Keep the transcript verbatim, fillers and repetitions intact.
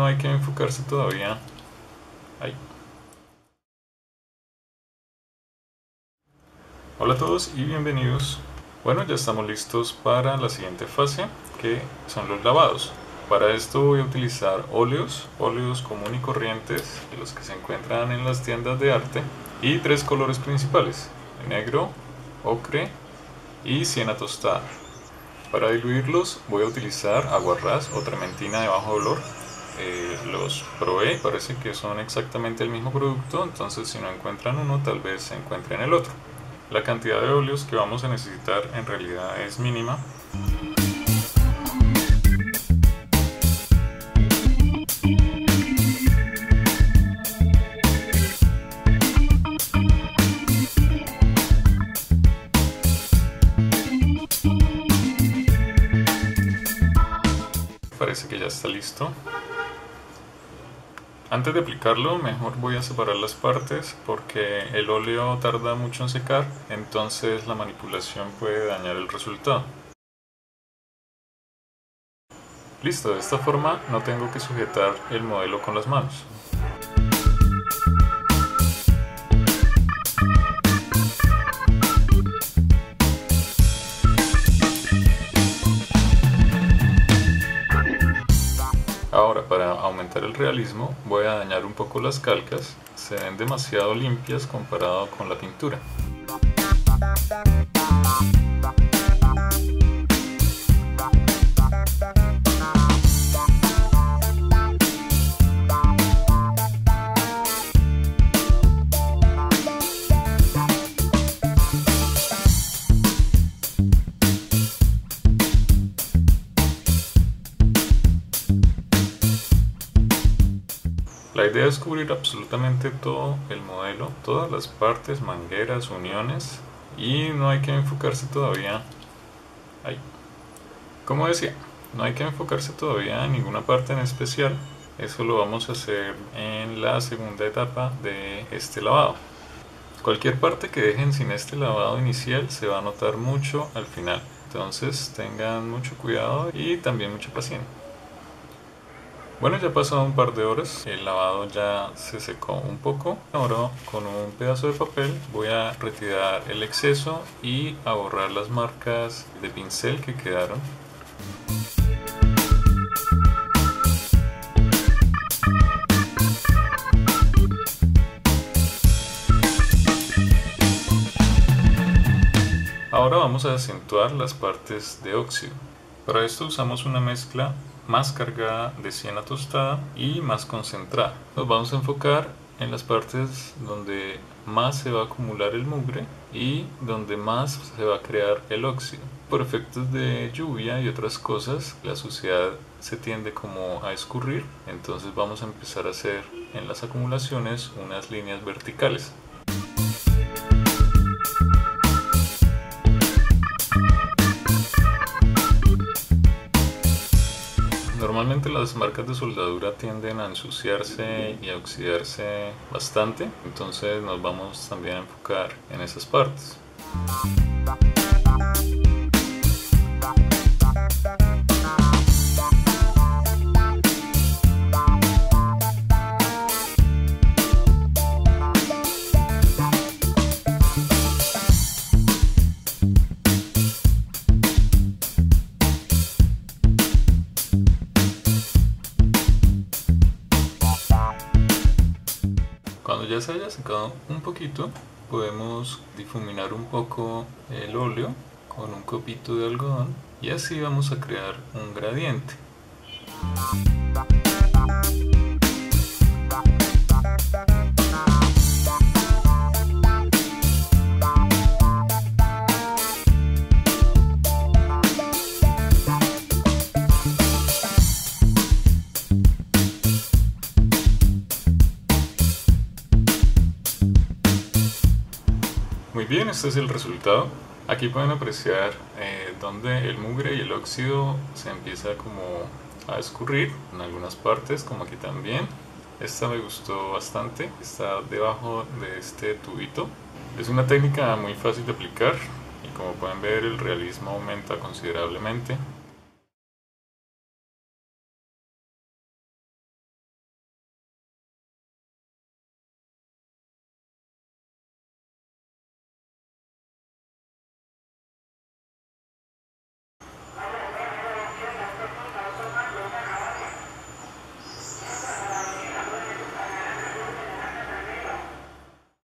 no hay que enfocarse todavía. Ay. Hola a todos y bienvenidos. Bueno, ya estamos listos para la siguiente fase, que son los lavados. Para esto voy a utilizar óleos, óleos común y corrientes, los que se encuentran en las tiendas de arte, y tres colores principales, negro, ocre y siena tostada. Para diluirlos voy a utilizar aguarrás o trementina de bajo olor. Eh, los probé, parece que son exactamente el mismo producto, entonces si no encuentran uno tal vez se encuentren el otro. La cantidad de óleos que vamos a necesitar en realidad es mínima. Parece que ya está listo. Antes de aplicarlo, mejor voy a separar las partes porque el óleo tarda mucho en secar, entonces la manipulación puede dañar el resultado. Listo, de esta forma no tengo que sujetar el modelo con las manos. Ahora, para aumentar el realismo, voy a dañar un poco las calcas, se ven demasiado limpias comparado con la pintura. La idea es cubrir absolutamente todo el modelo, todas las partes, mangueras, uniones, y no hay que enfocarse todavía. Ahí. Como decía, no hay que enfocarse todavía en ninguna parte en especial, eso lo vamos a hacer en la segunda etapa de este lavado. Cualquier parte que dejen sin este lavado inicial se va a notar mucho al final, entonces tengan mucho cuidado y también mucha paciencia. Bueno, ya ha pasado un par de horas, el lavado ya se secó un poco. Ahora con un pedazo de papel voy a retirar el exceso y a borrar las marcas de pincel que quedaron. Ahora vamos a acentuar las partes de óxido. Para esto usamos una mezcla más cargada de siena tostada y más concentrada. Nos vamos a enfocar en las partes donde más se va a acumular el mugre y donde más se va a crear el óxido. Por efectos de lluvia y otras cosas, la suciedad se tiende como a escurrir, entonces vamos a empezar a hacer en las acumulaciones unas líneas verticales. Normalmente las marcas de soldadura tienden a ensuciarse y a oxidarse bastante, entonces nos vamos también a enfocar en esas partes. Ya se haya secado un poquito, podemos difuminar un poco el óleo con un copito de algodón y así vamos a crear un gradiente. Muy bien, este es el resultado. Aquí pueden apreciar eh, donde el mugre y el óxido se empieza como a escurrir en algunas partes, como aquí también. Esta me gustó bastante, está debajo de este tubito. Es una técnica muy fácil de aplicar y como pueden ver el realismo aumenta considerablemente.